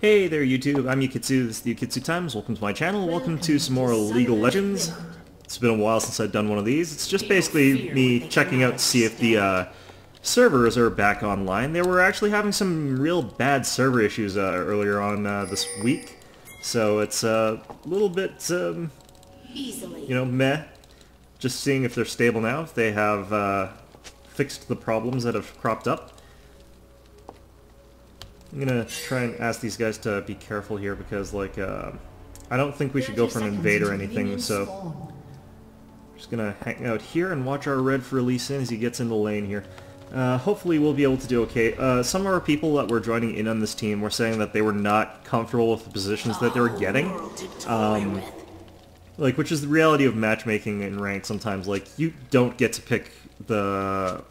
Hey there YouTube, I'm Yukitsu, this is the Yukitsu Times, welcome to my channel, welcome to some more League of Legends. It's been a while since I've done one of these. It's just basically me checking out to see if the servers are back online. They were actually having some real bad server issues earlier on this week, so it's a little bit, you know, meh. Just seeing if they're stable now, if they have fixed the problems that have cropped up. I'm gonna try and ask these guys to be careful here because, like, I don't think we should go for an invade or anything, so... Just gonna hang out here and watch our red for Lee Sin as he gets into lane here. Hopefully we'll be able to do okay. Some of our people that were joining in on this team were saying that they were not comfortable with the positions that they were getting. Like, which is the reality of matchmaking in ranked sometimes. Like, you don't get to pick the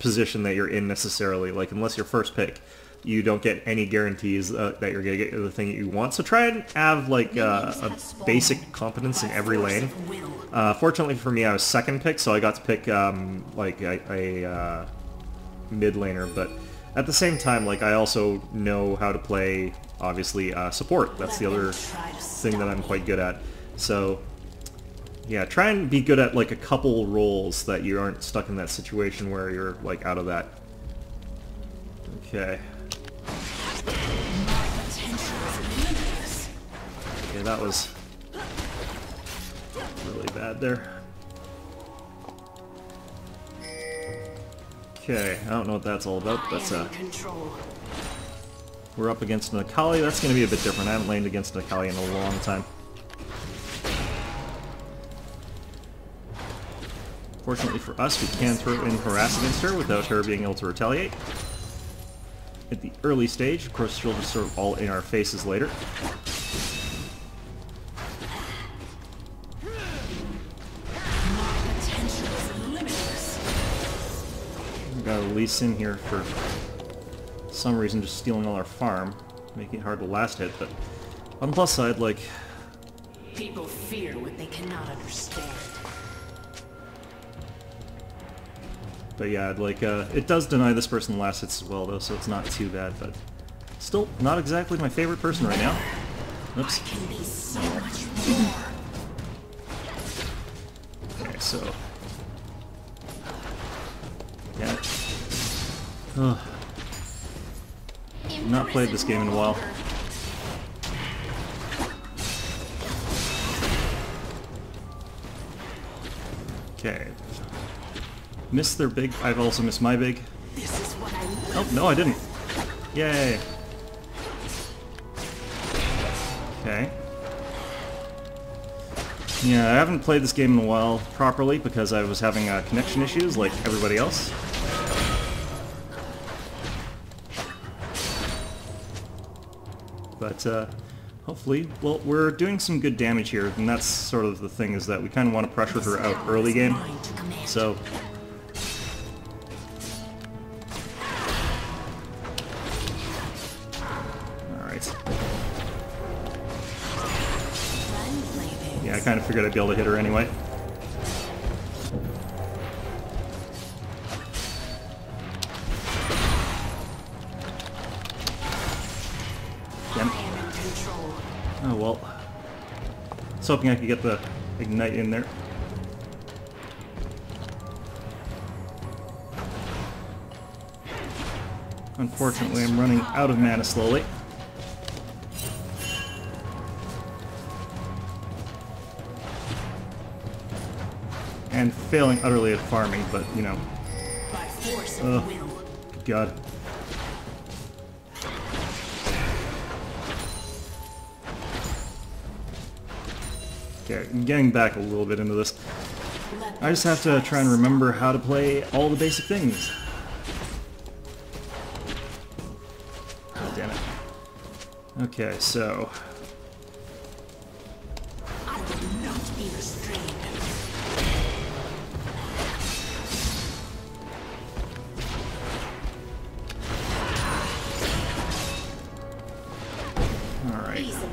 position that you're in necessarily, like, unless your first pick, you don't get any guarantees that you're gonna get the thing that you want. So try and have, like, a basic competence in every lane. Fortunately for me, I was second pick, so I got to pick like a mid laner, but at the same time, like, I also know how to play, obviously, support. That's the other thing that I'm quite good at. So yeah, try and be good at, like, a couple roles that you aren't stuck in that situation where you're, like, out of that. Okay. Okay, that was really bad there. Okay, I don't know what that's all about, but that's we're up against an Akali. That's gonna be a bit different. I haven't laned against an Akali in a long time. Fortunately for us, we can throw in harass against her without her being able to retaliate. At the early stage, of course, she'll just sort of all in our faces later. We've got Lee Sin here for some reason just stealing all our farm, making it hard to last hit, but on the plus side, like... People fear what they cannot understand. But yeah, like, it does deny this person last hits as well, though, so it's not too bad, but... Still, not exactly my favorite person right now. Oops. Okay, so... yeah. Ugh. I've not played this game in a while. Okay. Missed their big. I've also missed my big. This is what I need. Oh, no, I didn't. Yay. Okay. Yeah, I haven't played this game in a while properly because I was having connection issues like everybody else. But hopefully, well, we're doing some good damage here, and that's sort of the thing, is that we kind of want to pressure her out early game. So. Yeah, I kind of figured I'd be able to hit her anyway. Damn. Oh well. I was hoping I could get the Ignite in there. Unfortunately, I'm running out of mana slowly. And failing utterly at farming, but, you know. Oh, God. Okay, I'm getting back a little bit into this. I just have to try and remember how to play all the basic things. Oh, damn it. Okay, so... I will not be restrained.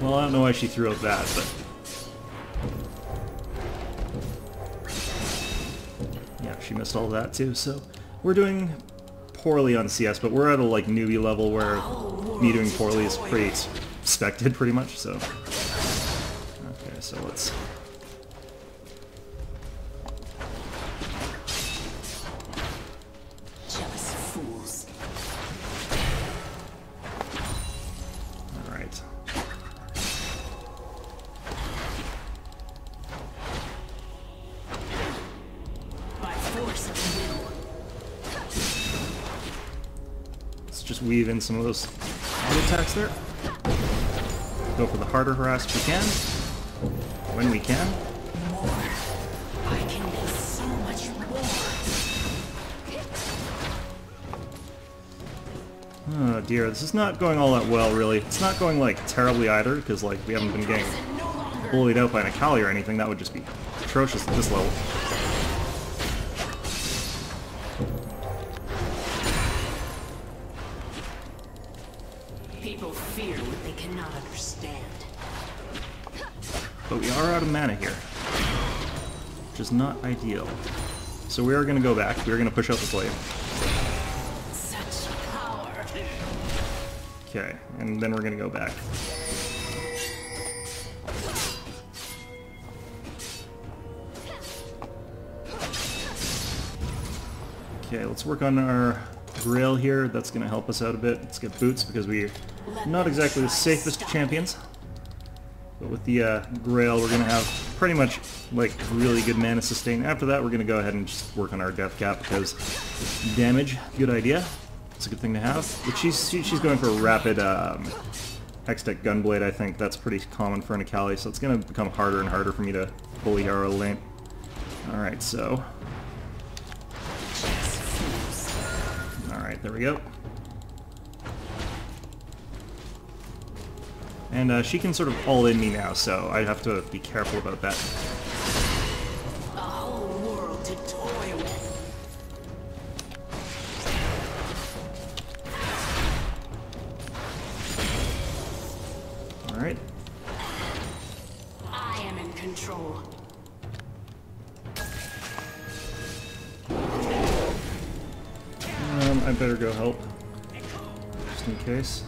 Well, I don't know why she threw out that, but... yeah, she missed all that too, so... We're doing poorly on CS, but we're at a like newbie level where me doing poorly is pretty expected, pretty much. So okay, so let's. Weave in some of those auto attacks there. Go for the harder harass if we can, when we can. I can do so much more. Oh dear, this is not going all that well, really. It's not going like terribly either, because like we haven't been getting bullied out by an Akali or anything. That would just be atrocious at this level. Mana here, which is not ideal. So we are going to go back. We are going to push out this wave. Such power. Okay, and then we're going to go back. Okay, let's work on our Grail here. That's going to help us out a bit. Let's get boots because we're not exactly the safest champions. But with the Grail, we're going to have pretty much, like, really good mana sustain. After that, we're going to go ahead and just work on our death cap, because damage, good idea. It's a good thing to have. But she's going for a rapid Hextech Gunblade, I think. That's pretty common for an Akali, so it's going to become harder and harder for me to bully her lane. Alright, so... Alright, there we go. And she can sort of all-in me now, so I have to be careful about that. The whole world to toy with. All right. I am in control. I better go help, just in case.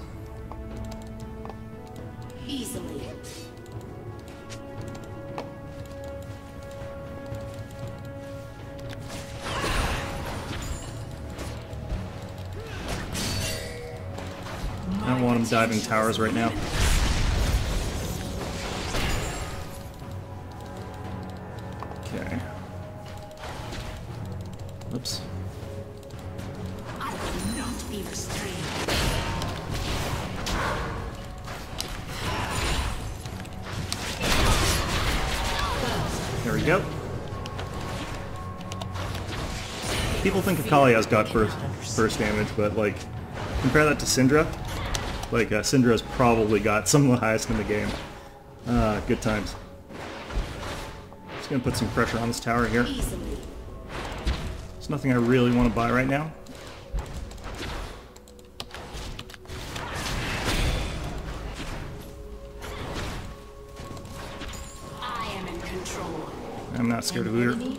Easily. I don't want him diving towers right now. Okay. Oops. I will not be restrained. There we go. People think Akali has got first damage, but like, compare that to Syndra. Like, Syndra's probably got some of the highest in the game. Good times. Just gonna put some pressure on this tower here. There's nothing I really want to buy right now. I'm not scared of either. Alright.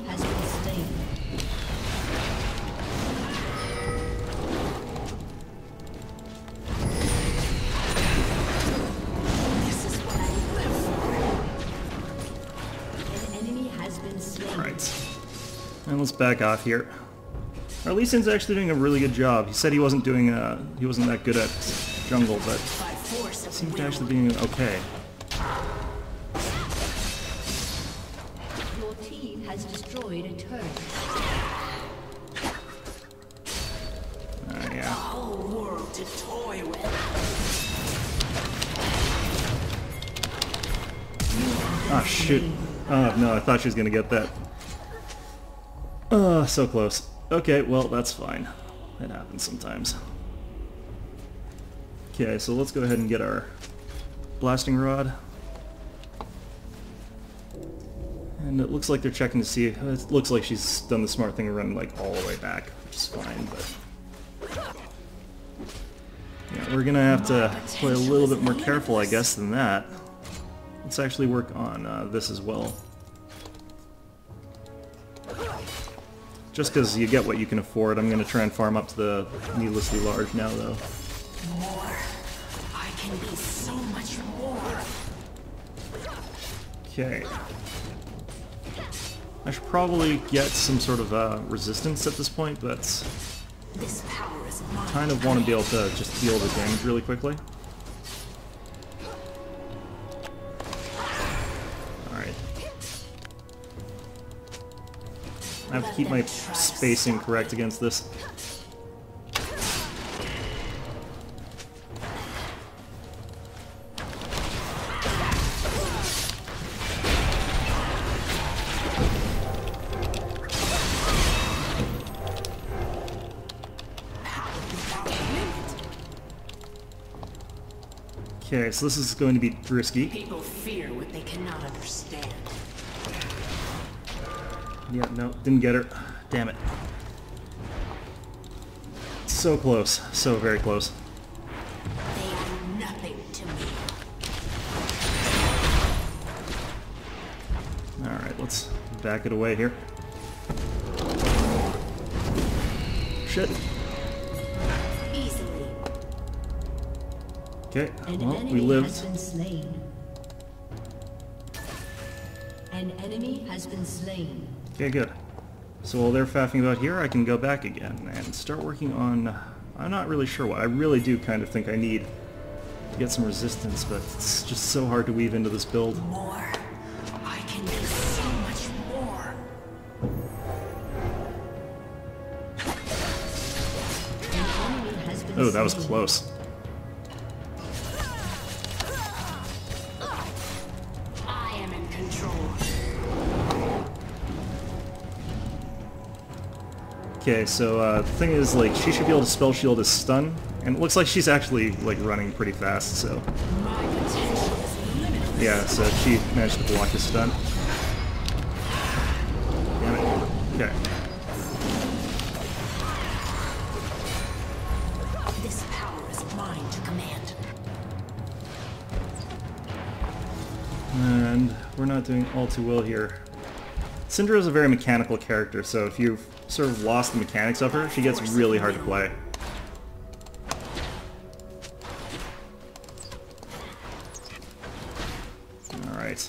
And let's back off here. Our Lee Sin's actually doing a really good job. He said he wasn't doing he wasn't that good at jungle, but seems to actually be okay. Has destroyed a turret. Yeah. The whole world to toy with. Ah, shoot. Oh, no, I thought she was going to get that. Oh, so close. Okay, well, that's fine. That happens sometimes. Okay, so let's go ahead and get our blasting rod. And it looks like they're checking to see... It looks like she's done the smart thing and run, like, all the way back, which is fine, but... Yeah, we're gonna have to play a little bit more careful, I guess, than that. Let's actually work on this as well. Just because you get what you can afford. I'm going to try and farm up to the needlessly large now, though. More. I can be so much more. Okay. I should probably get some sort of resistance at this point, but this power is mine. Kind of want to be able to just deal the damage really quickly. Alright. I have to keep my spacing correct against this. Okay, so this is going to be risky. People fear what they cannot understand. Yeah, no, didn't get her. Damn it. So close. So very close. They are nothing to me. Alright, let's back it away here. Shit. Okay, well, we lived. An enemy has been slain. Okay, good. So while they're faffing about here, I can go back again and start working on... I'm not really sure what. I really do kind of think I need to get some resistance, but it's just so hard to weave into this build. More. I can do so much more. An enemy has been slain. Oh, that was close. Okay, so the thing is, like, she should be able to spell shield as stun, and it looks like she's actually, like, running pretty fast, so... Yeah, so she managed to block his stun. Damn it. Okay. This power is mine to command. And we're not doing all too well here. Syndra is a very mechanical character, so if you've sort of lost the mechanics of her, she gets really hard to play. Alright.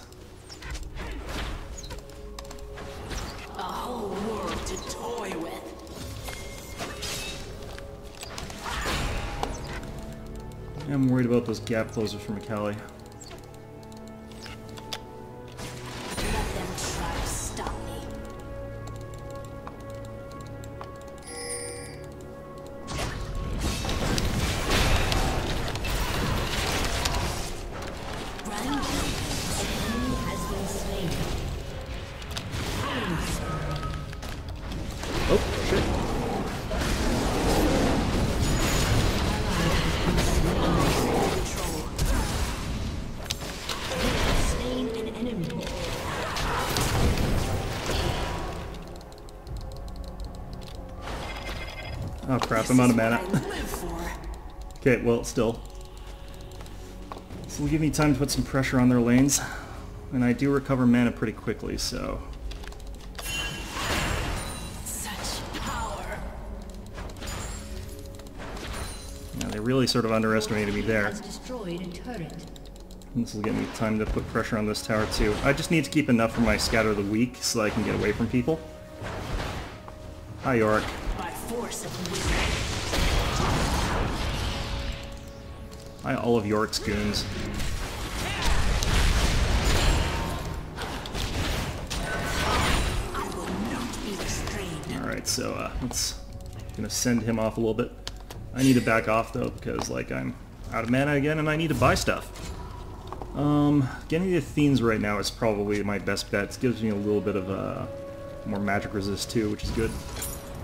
A whole world to toy with. I'm worried about those gap closers from Akali. Oh crap, I'm out of mana. Okay, well, still. This will give me time to put some pressure on their lanes. And I do recover mana pretty quickly, so... Such power. Yeah, they really sort of underestimated me there. And this will give me time to put pressure on this tower, too. I just need to keep enough for my Scatter of the Weak so that I can get away from people. Hi, Yorick. By all of York's goons. Alright, so let's gonna send him off a little bit. I need to back off though because like I'm out of mana again and I need to buy stuff. Getting the Athens right now is probably my best bet. It gives me a little bit of more magic resist too, which is good.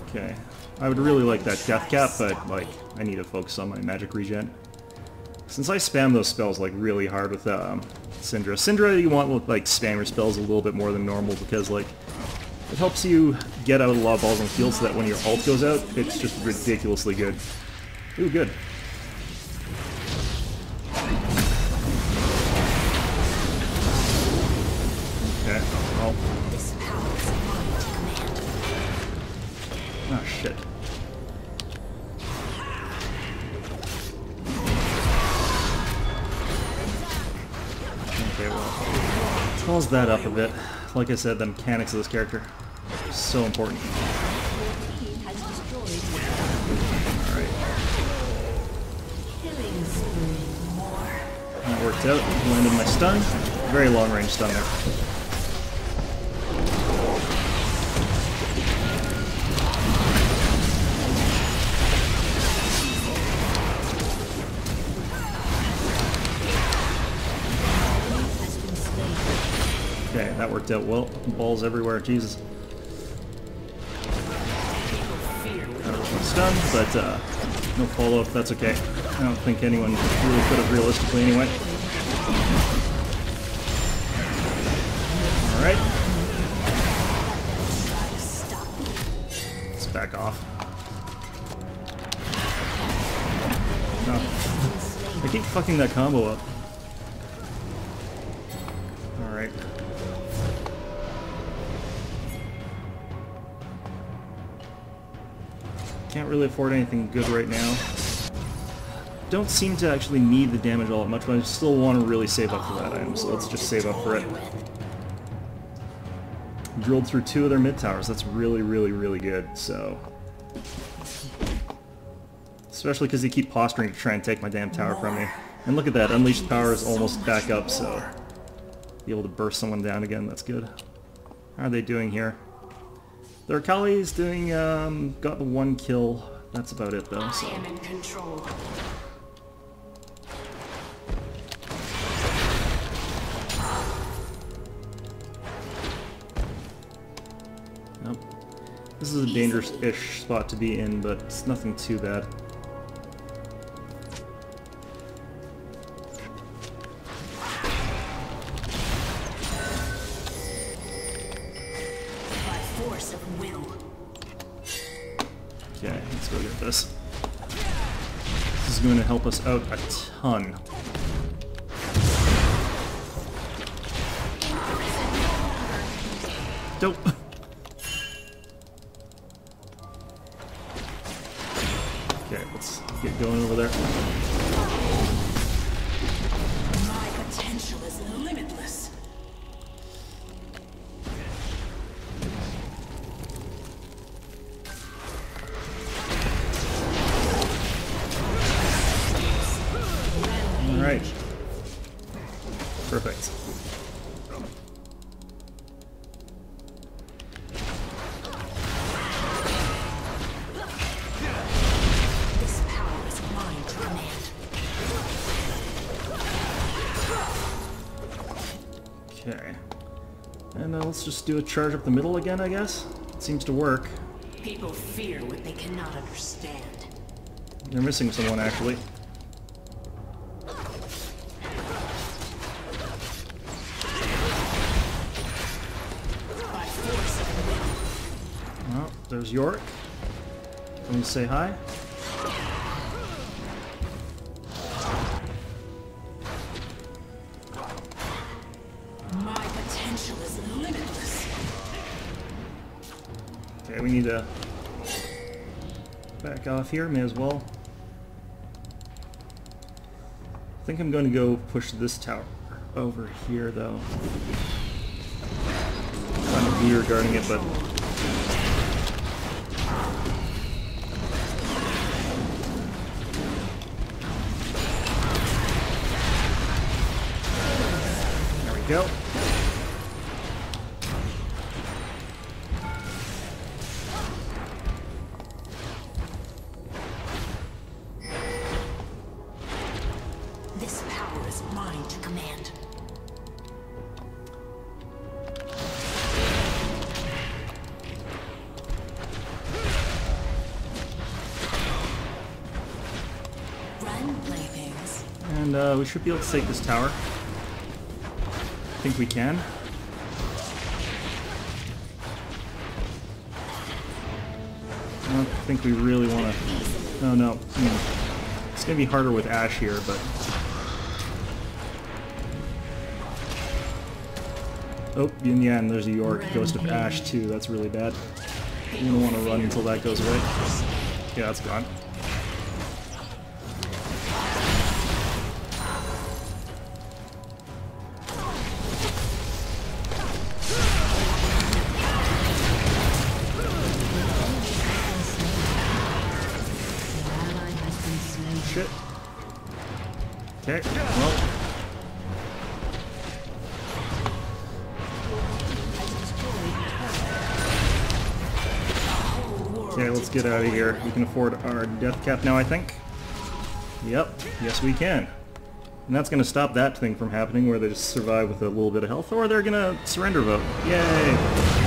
Okay. I would really like that death cap, but, like, I need to focus on my magic regen. Since I spam those spells, like, really hard with Syndra. Syndra, you want, like, spam your spells a little bit more than normal because, like, it helps you get out a lot of balls on the field so that when your ult goes out, it's just ridiculously good. Ooh, good. Okay, well... Okay, well, pause that up a bit. Like I said, the mechanics of this character are so important. Alright. That worked out. Landed my stun. Very long range stun there. That worked out well. Balls everywhere, Jesus. That was stun, but no follow-up, that's okay. I don't think anyone really could have realistically anyway. Alright. Let's back off. No. I keep fucking that combo up. Alright. Can't really afford anything good right now. Don't seem to actually need the damage all that much, but I still want to really save up for that item, so let's just save up for it. Drilled through two of their mid-towers. That's really, really, really good, so... Especially because they keep posturing to try and take my damn tower from me. And look at that, unleashed power is almost back up, so... Be able to burst someone down again, that's good. How are they doing here? Their Akali is doing, got the one kill. That's about it though, so. I am in control. Nope. This is a dangerous-ish spot to be in, but it's nothing too bad. Going to help us out a ton. Dope. Okay, let's get going over there. My potential is limitless. Alright. Perfect. This power is mine to command. Okay. And let's just do a charge up the middle again, I guess? It seems to work. People fear what they cannot understand. They're missing someone, actually. There's Yorick. Let me say hi. My potential is limitless. Okay, we need to back off here. May as well. I think I'm going to go push this tower over here, though. I'm trying to be regarding it, but. Go. This power is mine to command. Run, playthings. And we should be able to take this tower. I think we can. I don't think we really want to... Oh no. I mean, it's going to be harder with Ash here, but... Oh, in the end, there's a York. Ghost of Ash too. That's really bad. You don't want to run until that goes away. Yeah, that's gone. shit. Okay, well. Okay, let's get out of here. We can afford our death cap now, I think. Yep, yes we can. And that's going to stop that thing from happening where they just survive with a little bit of health, or they're going to surrender vote. Yay!